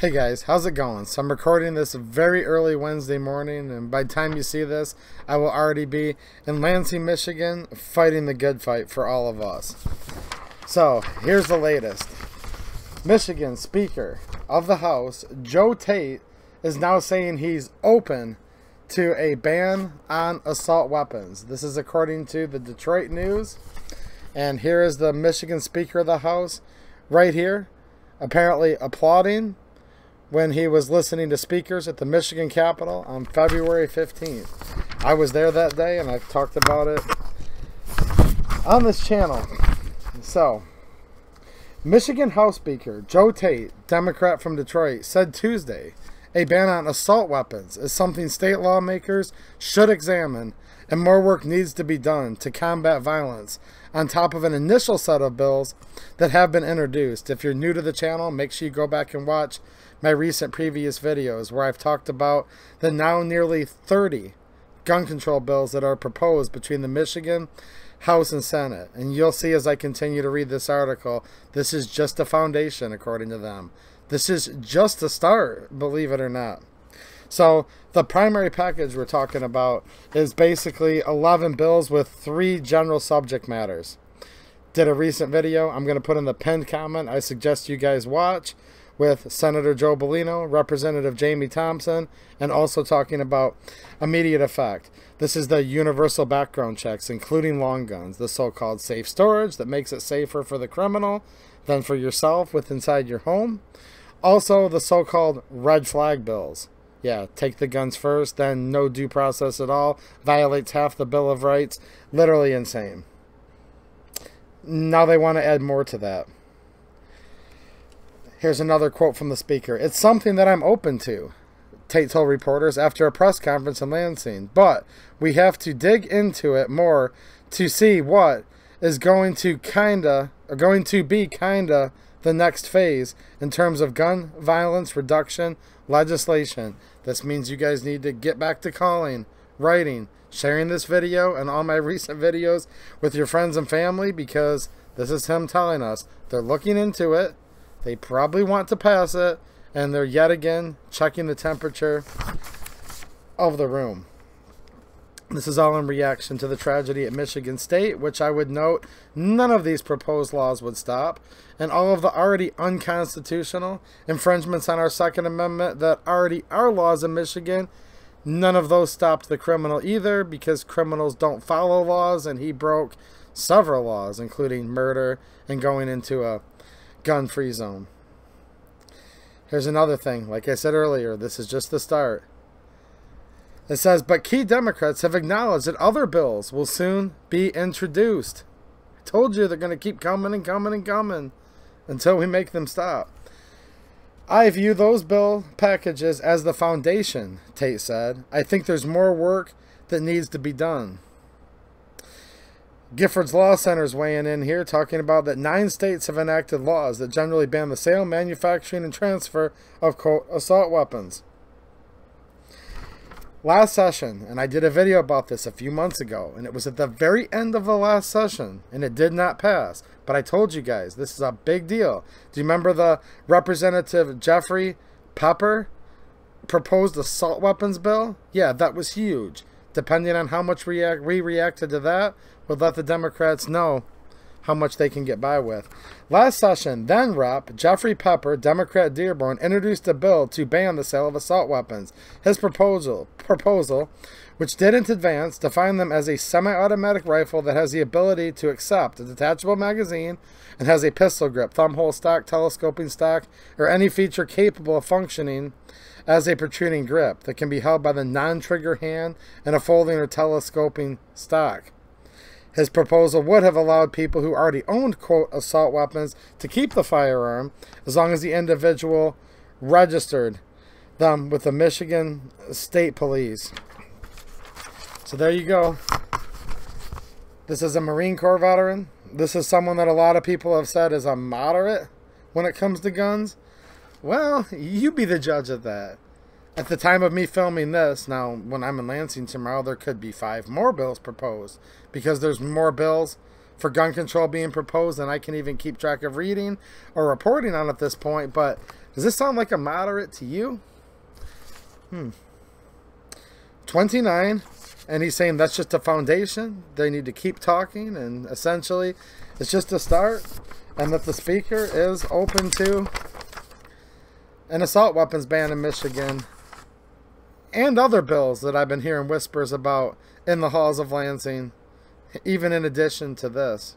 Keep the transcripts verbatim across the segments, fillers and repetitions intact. Hey guys, how's it going? So I'm recording this very early Wednesday morning, and by the time you see this, I will already be in Lansing, Michigan, fighting the good fight for all of us. So here's the latest. Michigan Speaker of the House, Joe Tate, is now saying he's open to a ban on assault weapons. This is according to the Detroit News. And here is the Michigan Speaker of the House right here, apparently applauding when he was listening to speakers at the Michigan Capitol on February fifteenth. I was there that day, and I've talked about it on this channel. So, Michigan House Speaker Joe Tate, Democrat from Detroit, said Tuesday, a ban on assault weapons is something state lawmakers should examine, and more work needs to be done to combat violence, on top of an initial set of bills that have been introduced. If you're new to the channel, make sure you go back and watch my recent previous videos where I've talked about the now nearly thirty gun control bills that are proposed between the Michigan House and Senate. And you'll see as I continue to read this article, this is just a foundation, according to them. This is just a start, believe it or not. So the primary package we're talking about is basically eleven bills with three general subject matters. Did a recent video, I'm going to put in the pinned comment, I suggest you guys watch, with Senator Joe Bellino, Representative Jamie Thompson, and also talking about immediate effect. This is the universal background checks, including long guns, the so-called safe storage that makes it safer for the criminal than for yourself with inside your home. Also, the so-called red flag bills. Yeah, take the guns first, then no due process at all, violates half the Bill of Rights, literally insane. Now they want to add more to that. Here's another quote from the speaker. It's something that I'm open to, Tate told reporters after a press conference in Lansing, but we have to dig into it more to see what is going to kinda, or going to be kinda the next phase in terms of gun violence reduction legislation. This means you guys need to get back to calling, writing, sharing this video and all my recent videos with your friends and family, because this is him telling us they're looking into it. They probably want to pass it, and they're yet again checking the temperature of the room. This is all in reaction to the tragedy at Michigan State, which I would note none of these proposed laws would stop, and all of the already unconstitutional infringements on our Second Amendment that already are laws in Michigan, none of those stopped the criminal either, because criminals don't follow laws, and he broke several laws, including murder and going into a gun-free zone. Here's another thing. Like I said earlier, this is just the start. It says, but key Democrats have acknowledged that other bills will soon be introduced. I told you they're going to keep coming and coming and coming until we make them stop. I view those bill packages as the foundation, Tate said. I think there's more work that needs to be done. Giffords Law Center is weighing in here, talking about that nine states have enacted laws that generally ban the sale, manufacturing, and transfer of, quote, assault weapons. Last session, and I did a video about this a few months ago, and it was at the very end of the last session, and it did not pass. But I told you guys, this is a big deal. Do you remember the Representative Jeffrey Pepper proposed assault weapons bill? Yeah, that was huge. Depending on how much we reacted to that, would let the Democrats know how much they can get by with. Last session, then Rep Jeffrey Pepper, Democrat Dearborn, introduced a bill to ban the sale of assault weapons. His proposal, proposal, which didn't advance, defined them as a semi-automatic rifle that has the ability to accept a detachable magazine and has a pistol grip, thumbhole stock, telescoping stock, or any feature capable of functioning as a protruding grip that can be held by the non-trigger hand and a folding or telescoping stock. His proposal would have allowed people who already owned, quote, assault weapons to keep the firearm as long as the individual registered them with the Michigan State Police. So there you go. This is a Marine Corps veteran. This is someone that a lot of people have said is a moderate when it comes to guns. Well, you be the judge of that. At the time of me filming this, now when I'm in Lansing tomorrow, there could be five more bills proposed, because there's more bills for gun control being proposed than I can even keep track of reading or reporting on at this point. But Does this sound like a moderate to you? Hmm. twenty-nine, and he's saying that's just a foundation. They need to keep talking, and essentially it's just a start, and that the speaker is open to an assault weapons ban in Michigan and other bills that I've been hearing whispers about in the halls of Lansing, even in addition to this.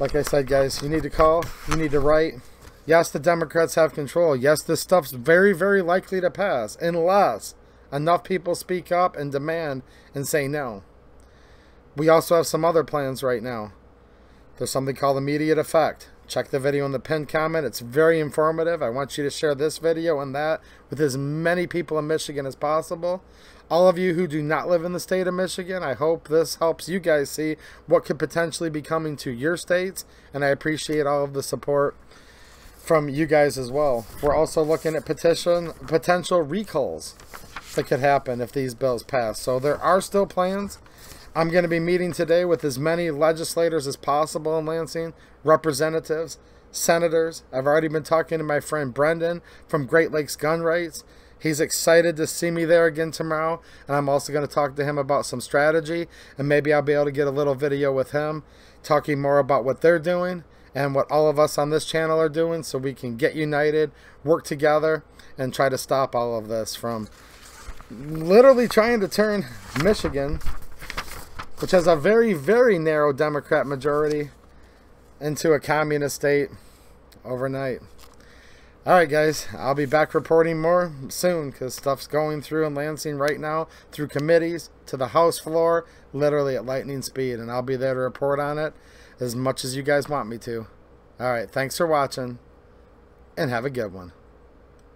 Like I said, guys, you need to call, you need to write. Yes, the Democrats have control. Yes, this stuff's very, very likely to pass unless enough people speak up and demand and say no. We also have some other plans right now. There's something called immediate effect. Check the video in the pinned comment. It's very informative. I want you to share this video and that with as many people in Michigan as possible. All of you who do not live in the state of Michigan, I hope this helps you guys see what could potentially be coming to your states. And I appreciate all of the support from you guys as well. We're also looking at petition potential recalls that could happen if these bills pass. So there are still plans. I'm going to be meeting today with as many legislators as possible in Lansing, representatives, senators. I've already been talking to my friend Brendan from Great Lakes Gun Rights. He's excited to see me there again tomorrow, and I'm also going to talk to him about some strategy, and maybe I'll be able to get a little video with him talking more about what they're doing and what all of us on this channel are doing, so we can get united, work together, and try to stop all of this from literally trying to turn Michigan, which has a very, very narrow Democrat majority, into a communist state overnight. All right, guys, I'll be back reporting more soon, because stuff's going through in Lansing right now, through committees, to the House floor, literally at lightning speed, and I'll be there to report on it as much as you guys want me to. All right, thanks for watching, and have a good one.